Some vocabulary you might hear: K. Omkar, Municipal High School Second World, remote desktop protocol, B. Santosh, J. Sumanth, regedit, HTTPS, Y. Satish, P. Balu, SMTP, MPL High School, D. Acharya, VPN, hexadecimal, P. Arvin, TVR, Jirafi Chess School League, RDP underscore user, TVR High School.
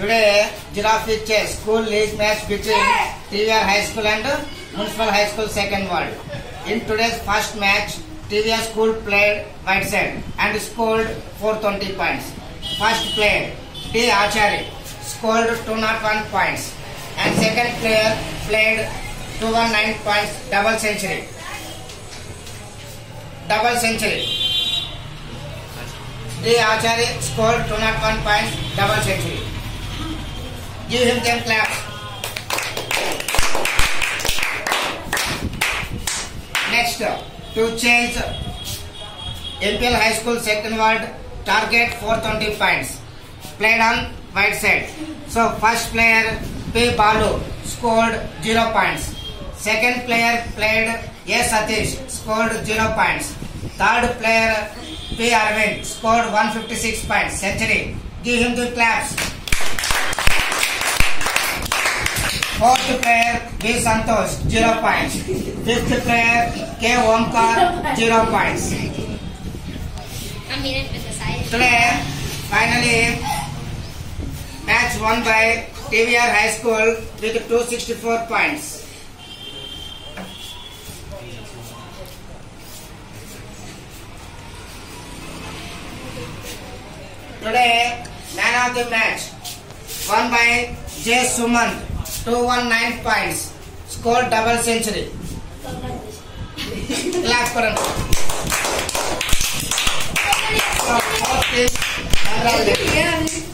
Today, Jirafi Chess School League match between TVR High School and Municipal High School Second World. In today's first match, TVR School played Whiteside and scored 420 points. First player, D. Acharya, scored 201 points. And second player played 219 points, double century. D. Acharya scored 201 points, double century. Give him them claps. Next, to change MPL High School Second World target 420 points. Played on white side. So first player P. Balu scored 0 points. Second player played Y. Satish scored 0 points. Third player P. Arvin scored 156 points. Century. Give him the claps. Fourth player B. Santosh, 0 points. Fifth player K. Omkar, 0 points. Today, finally, match won by TVR High School with 264 points. Today, man of the match won by J. Sumanth, 219 points, scored double century. Clap for him. So,